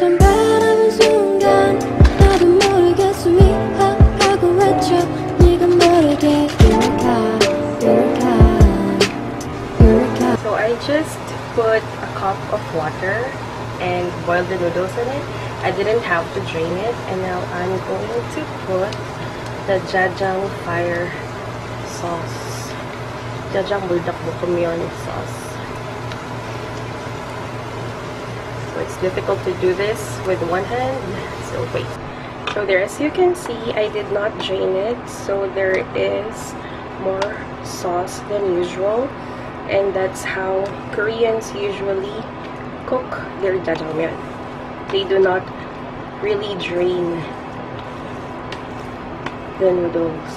So I just put a cup of water and boiled the noodles in it. I didn't have to drain it, and now I'm going to put the Jjajang fire sauce, Jjajang Buldak Bokkeumyeon sauce. So it's difficult to do this with one hand, so wait. So there, as you can see, I did not drain it, so there is more sauce than usual, and that's how Koreans usually cook their jjajangmyeon. They do not really drain the noodles.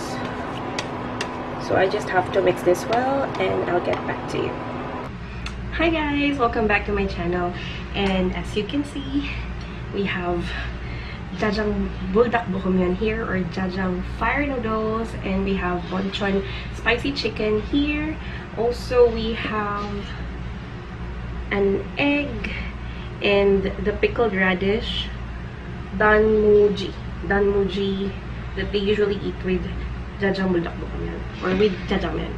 So I just have to mix this well, and I'll get back to you. Hi guys, welcome back to my channel. And as you can see, we have Jjajang Buldak Bokkeumyeon here, or Jjajang fire noodles, and we have Bonchon spicy chicken here. Also, we have an egg and the pickled radish, danmuji that they usually eat with Jjajang Buldak Bokkeumyeon, or with jjajangmyeon.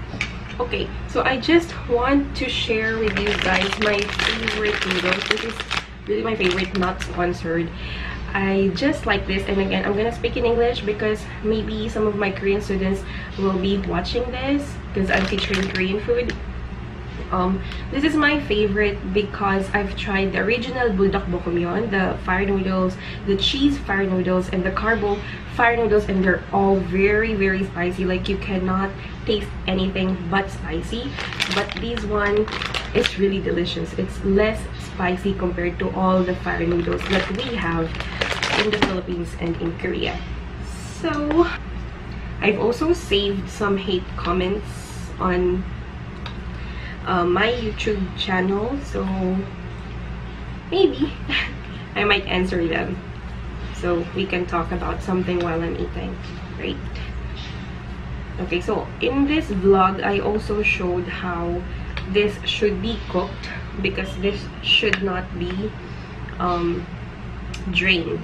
Okay, so I just want to share with you guys my favorite noodles. This is really my favorite, not sponsored. I just like this, and again, I'm gonna speak in English because maybe some of my Korean students will be watching this because I'm featuring Korean food. This is my favorite because I've tried the original Buldak Bokkeumyeon, the fire noodles, the cheese fire noodles, and the carbo fire noodles, and they're all very, very spicy. Like, you cannot taste anything but spicy, but this one is really delicious. It's less spicy compared to all the fire noodles that we have in the Philippines and in Korea. So I've also saved some hate comments on my YouTube channel, so maybe I might answer them, so we can talk about something while I'm eating, right? Okay, so in this vlog I also showed how this should be cooked, because this should not be drained,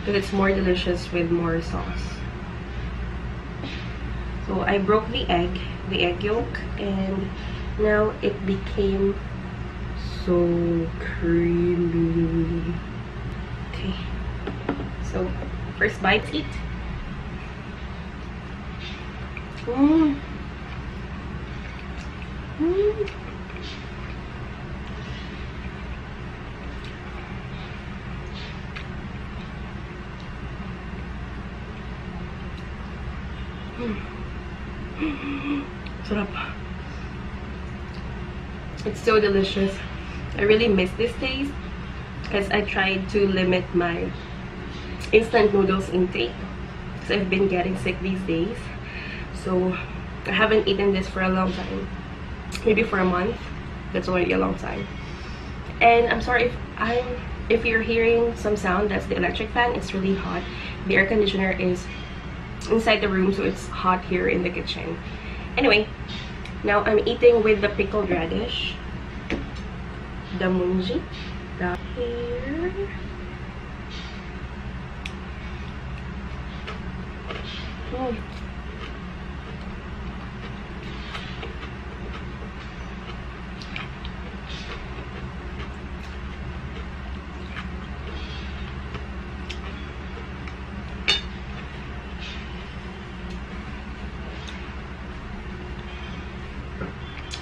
because it's more delicious with more sauce. So I broke the egg yolk, and now it became so creamy. Okay, so first bite, eat. It's so delicious. I really miss this taste because I tried to limit my instant noodles intake because I've been getting sick these days, so I haven't eaten this for a long time, maybe for a month. That's already a long time. And I'm sorry if you're hearing some sound, that's the electric fan. It's really hot. The air conditioner is inside the room, so it's hot here in the kitchen. Anyway, now I'm eating with the pickled radish, the munji here.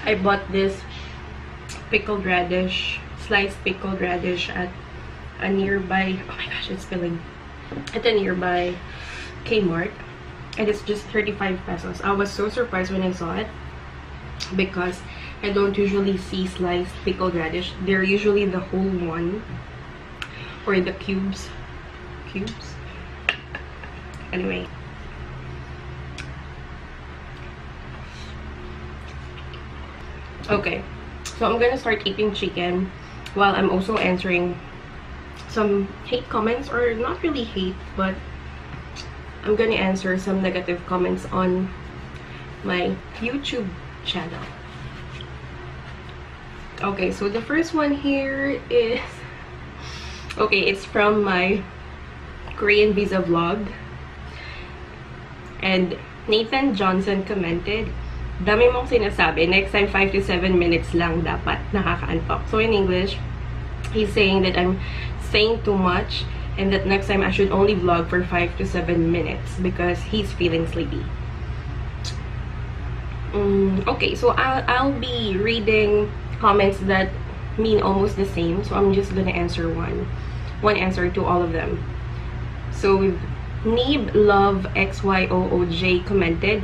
I bought this pickled radish, sliced pickled radish, at a nearby, oh my gosh, it's spilling, at a nearby Kmart, and it's just 35 pesos. I was so surprised when I saw it because I don't usually see sliced pickled radish. They're usually the whole one or the cubes. Anyway, okay, so I'm gonna start eating chicken while I'm also answering some hate comments, or not really hate, but I'm gonna answer some negative comments on my YouTube channel. Okay, so the first one here is Okay, it's from my Korean visa vlog. And Nathan Johnson commented, dami mong sinasabi, next time 5 to 7 minutes lang dapat nakaka-unpack. So in English, he's saying that I'm saying too much and that next time I should only vlog for 5 to 7 minutes because he's feeling sleepy. Okay, so I'll be reading comments that mean almost the same, so I'm just gonna answer one answer to all of them. So Nib Love X Y O O J commented,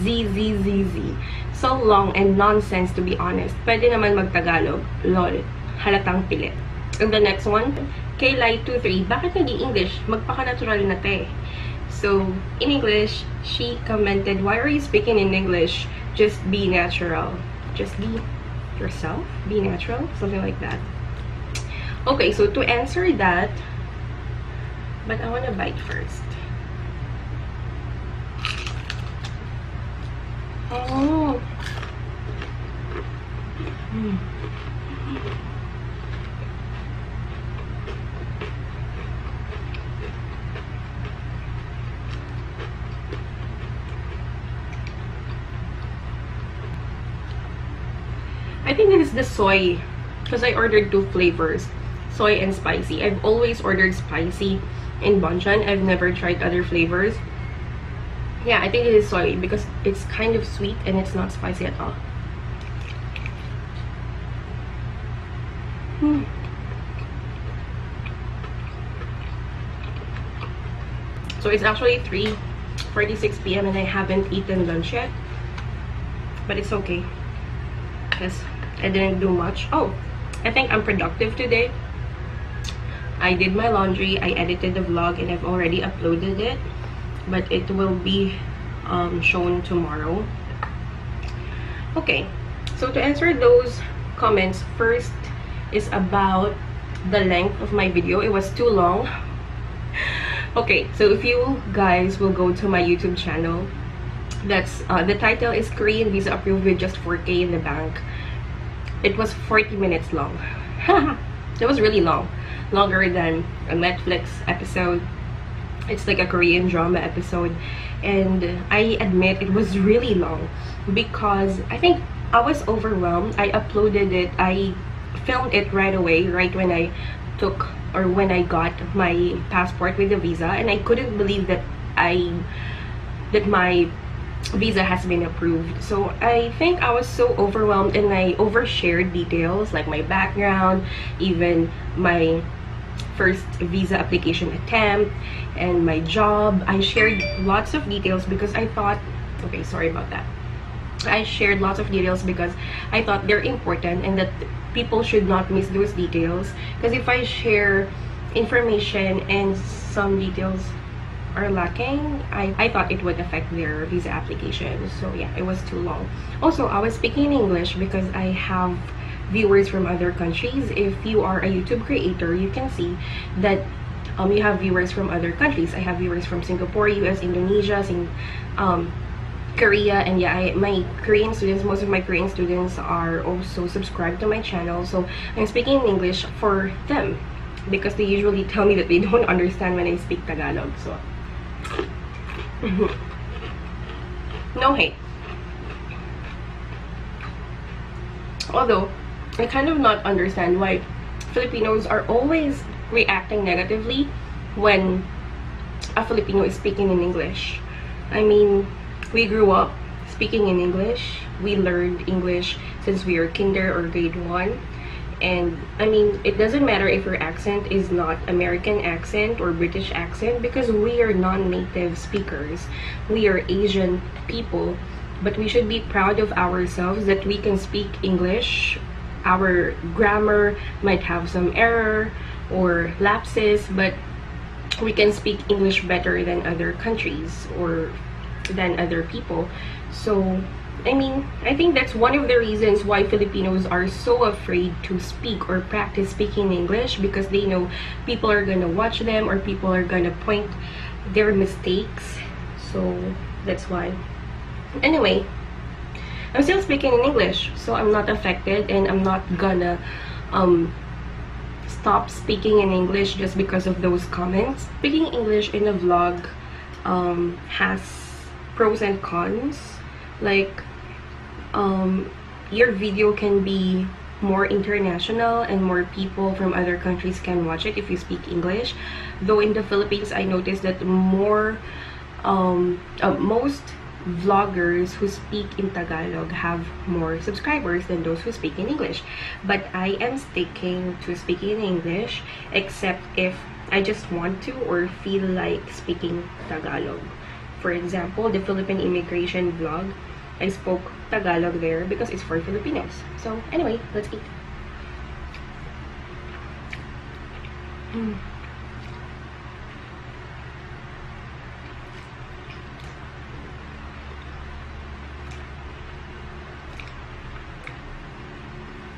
ZZZZ, so long and nonsense to be honest. Pwede naman magtagalog, lol, halatang pilit. And the next one, Klay23, bakit nag-English? Magpaka-natural na te. So in English, she commented, why are you speaking in English? Just be natural. Just be yourself. Be natural. Something like that. Okay, so to answer that, but I want to bite first. Oh. I think this is the soy because I ordered two flavors, soy and spicy. I've always ordered spicy in Bonchon. I've never tried other flavors. Yeah, I think it is soy because it's kind of sweet and it's not spicy at all. So it's actually 3:46 p.m. and I haven't eaten lunch yet, but it's okay because I didn't do much. Oh, I think I'm productive today. I did my laundry, I edited the vlog, and I've already uploaded it, but it will be shown tomorrow. Okay, so to answer those comments, first is about the length of my video. It was too long. Okay, so if you guys will go to my YouTube channel, that's the title is Korean Visa Approved with Just 4K in the Bank. It was 40 minutes long. That was really long, longer than a Netflix episode. It's like a Korean drama episode, and I admit it was really long because I think I was overwhelmed. I uploaded it, I filmed it right away, right when I took or when I got my passport with the visa, and I couldn't believe that my visa has been approved. So I think I was so overwhelmed and I overshared details like my background, even my first visa application attempt and my job. I shared lots of details because I thought, okay, sorry about that. I shared lots of details because I thought they're important and that people should not miss those details, because if I share information and some details are lacking, I thought it would affect their visa application. So yeah, it was too long. Also, I was speaking English because I have viewers from other countries. If you are a YouTube creator, you can see that you have viewers from other countries. I have viewers from Singapore, US, Indonesia, Korea, and yeah, my Korean students, most of my Korean students are also subscribed to my channel, so I'm speaking in English for them because they usually tell me that they don't understand when I speak Tagalog. So no hate. Although I kind of not understand why Filipinos are always reacting negatively when a Filipino is speaking in English. I mean, we grew up speaking in English. We learned English since we were kinder or grade 1. And I mean, it doesn't matter if your accent is not American accent or British accent, because we are non-native speakers. We are Asian people, but we should be proud of ourselves that we can speak English. Our grammar might have some error or lapses, but we can speak English better than other countries or than other people. So I mean, I think that's one of the reasons why Filipinos are so afraid to speak or practice speaking English, because they know people are gonna watch them or people are gonna point their mistakes. So that's why. Anyway, I'm still speaking in English, so I'm not affected and I'm not gonna stopped speaking in English just because of those comments. Speaking English in a vlog has pros and cons. Like, your video can be more international and more people from other countries can watch it if you speak English. Though in the Philippines, I noticed that most vloggers who speak in Tagalog have more subscribers than those who speak in English. But I am sticking to speaking in English, except if I just want to or feel like speaking Tagalog. For example, the Philippine immigration vlog, I spoke Tagalog there because it's for Filipinos. So anyway, let's eat.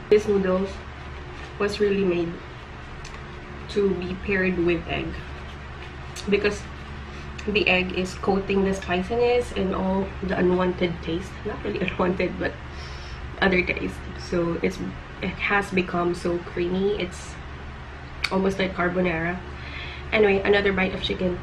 This noodles was really made to be paired with egg, because the egg is coating the spiciness and all the unwanted taste, not really unwanted but other taste. So it has become so creamy, it's almost like carbonara. Anyway, another bite of chicken.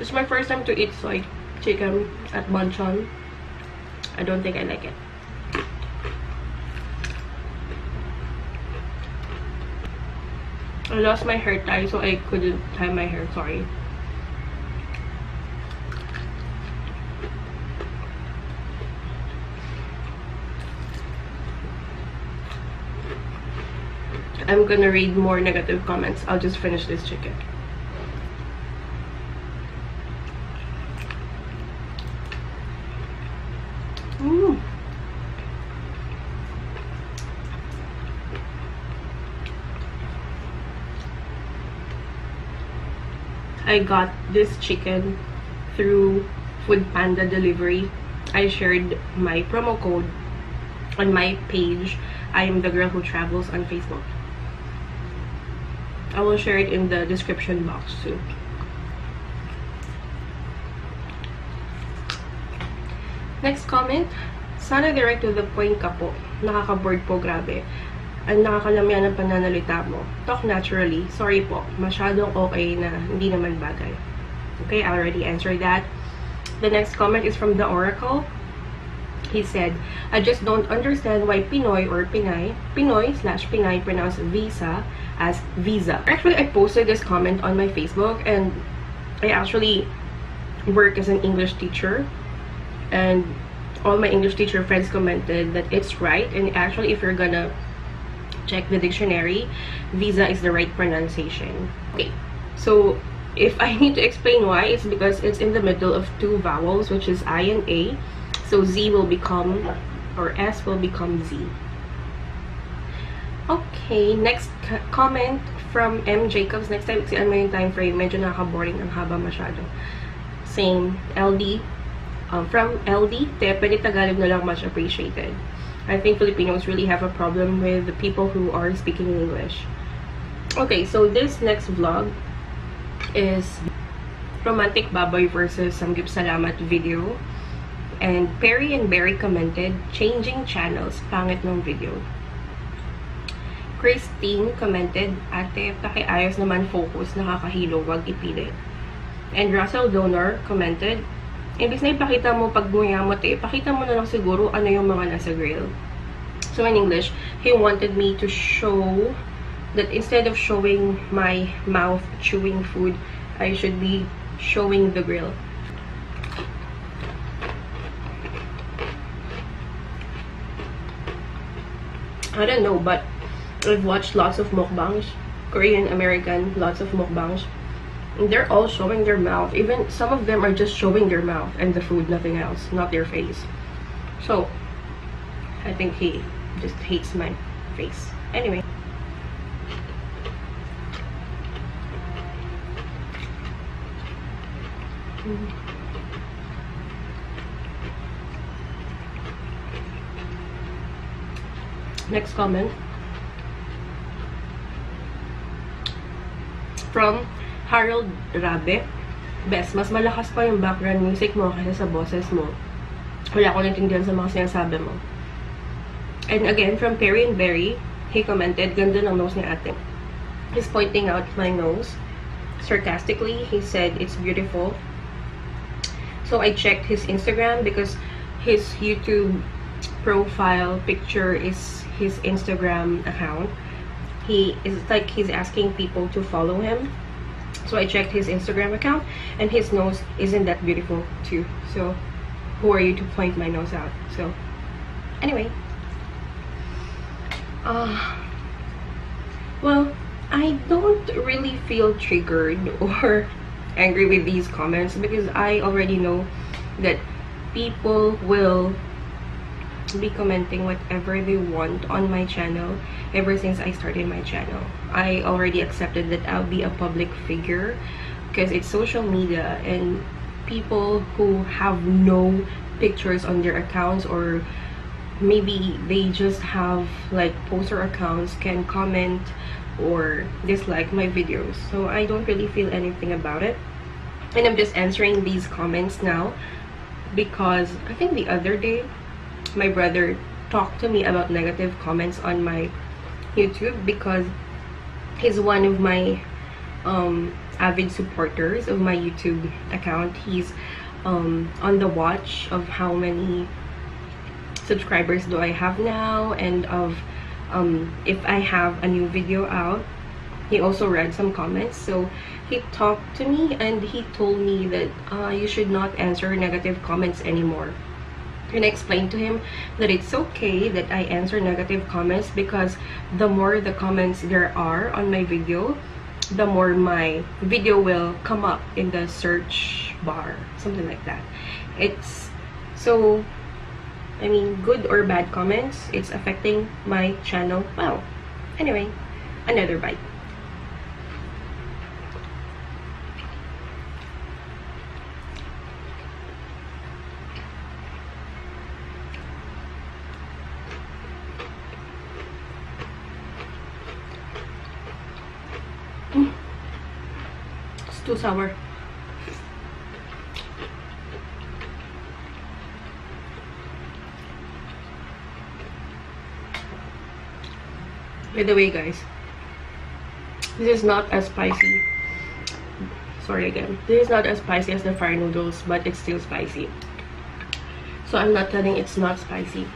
This is my first time to eat soy chicken at Bonchon. I don't think I like it. I lost my hair tie, so I couldn't tie my hair, sorry. I'm gonna read more negative comments. I'll just finish this chicken. I got this chicken through Food Panda delivery. I shared my promo code on my page, I Am The Girl Who Travels on Facebook. I will share it in the description box too. Next comment, sana direct to the point ka po. Nakaka-board po, grabe. Ang nakakalamian ng pananalita mo. Talk naturally. Sorry po. Masyadong okay na hindi naman bagay. Okay, I already answered that. The next comment is from The Oracle. He said, I just don't understand why Pinoy or Pinoy/Pinay pronounce visa as visa. Actually, I posted this comment on my Facebook, and I actually work as an English teacher, and all my English teacher friends commented that it's right. And actually, if you're gonna check the dictionary, visa is the right pronunciation. Okay, so if I need to explain why, it's because it's in the middle of two vowels, which is I and A, so Z will become, or S will become Z. Okay, next comment from M. Jacobs. Next time, kasi ano yung time frame, medyo nakaka-boring, ang haba masyado. Same, LD, from LD, te, pwede Tagalog na lang, much appreciated. I think Filipinos really have a problem with the people who are speaking English. Okay, so this next vlog is Romantic Baboy versus Samgip Salamat video. And Perry and Barry commented, changing channels, pangit ng video. Christine commented, ate, pakiayos naman focus, nakakahilo, wag ipilit. And Russell Donor commented, imbis na ipakita mo pag guyamot, ipakita mo na lang siguro ano yung mga nasa grill. So in English, he wanted me to show that instead of showing my mouth chewing food, I should be showing the grill. I don't know, but I've watched lots of mukbangs, Korean American, lots of mukbangs. They're all showing their mouth. Even some of them are just showing their mouth and the food, nothing else, not their face. So I think he just hates my face. Anyway, next comment from Harold Rabe. Best, mas malakas pa yung background music mo kaysa sa boses mo. Wala ko naintindihan sa mga sinasabi mo. And again, from Perry and Barry, he commented, ganda ng nose ni ate. He's pointing out my nose. Sarcastically, he said, it's beautiful. So I checked his Instagram because his YouTube profile picture is his Instagram account. He is like, he's asking people to follow him. So I checked his Instagram account and his nose isn't that beautiful too. So who are you to point my nose out? So anyway, well, I don't really feel triggered or angry with these comments because I already know that people will be commenting whatever they want on my channel. Ever since I started my channel, I already accepted that I'll be a public figure because it's social media, and people who have no pictures on their accounts, or maybe they just have like poster accounts, can comment or dislike my videos. So I don't really feel anything about it, and I'm just answering these comments now because I think the other day my brother talked to me about negative comments on my YouTube because he's one of my avid supporters of my YouTube account. He's on the watch of how many subscribers do I have now, and of if I have a new video out. He also read some comments, so he talked to me and he told me that you should not answer negative comments anymore. And I explained to him that it's okay that I answer negative comments because the more the comments there are on my video, the more my video will come up in the search bar, something like that. It's so, I mean, good or bad comments, it's affecting my channel. Wow. Anyway, another bite. It's too sour. By the way, guys, this is not as spicy. Sorry again. This is not as spicy as the fire noodles, but it's still spicy. So I'm not telling it's not spicy.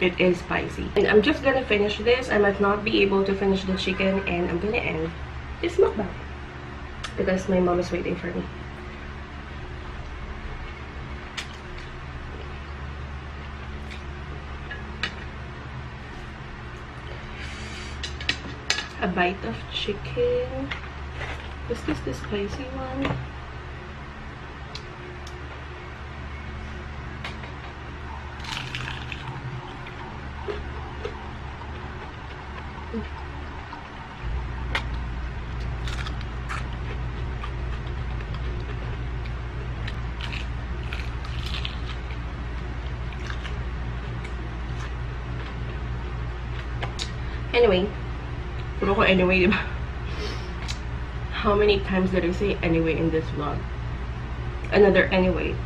It is spicy. And I'm just gonna finish this. I might not be able to finish the chicken, and I'm gonna end this mukbang because my mom is waiting for me. A bite of chicken. Is this the spicy one? Anyway, anyway, how many times did I say anyway in this vlog? Another anyway.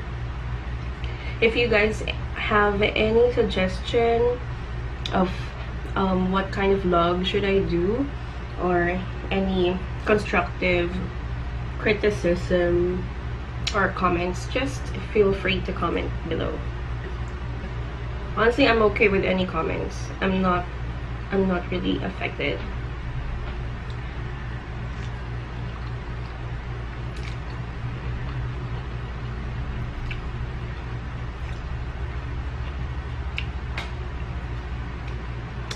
If you guys have any suggestion of what kind of vlog should I do, or any constructive criticism or comments, just feel free to comment below. Honestly, I'm okay with any comments. I'm not really affected.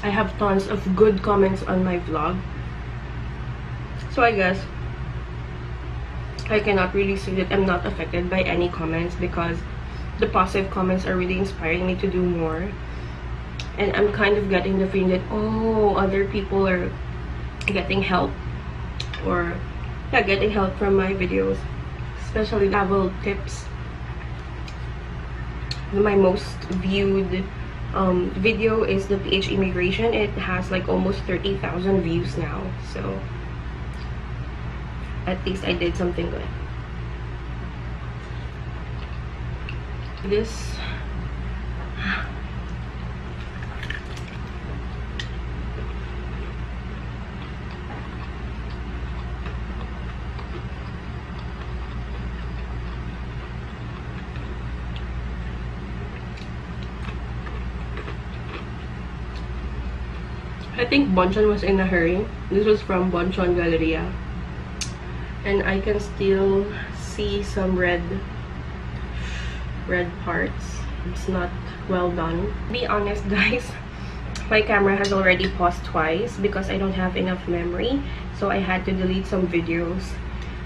I have tons of good comments on my vlog, so I guess I cannot really say that I'm not affected by any comments because the positive comments are really inspiring me to do more. And I'm kind of getting the feeling that, oh, other people are getting help, or yeah, getting help from my videos, especially travel tips. My most viewed video is the PH immigration. It has like almost 30,000 views now, so at least I did something good. This I think Bonchon was in a hurry. This was from Bonchon Galleria. And I can still see some red parts. It's not well done. To be honest, guys, my camera has already paused twice because I don't have enough memory. So I had to delete some videos.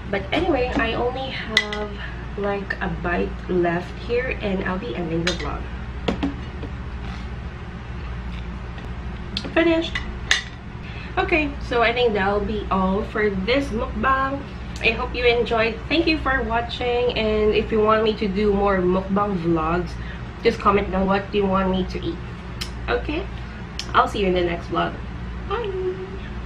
But anyway, I only have like a bite left here and I'll be ending the vlog. Finished. Okay, so I think that'll be all for this mukbang. I hope you enjoyed. Thank you for watching, and if you want me to do more mukbang vlogs, just comment down what you want me to eat. Okay, I'll see you in the next vlog. Bye.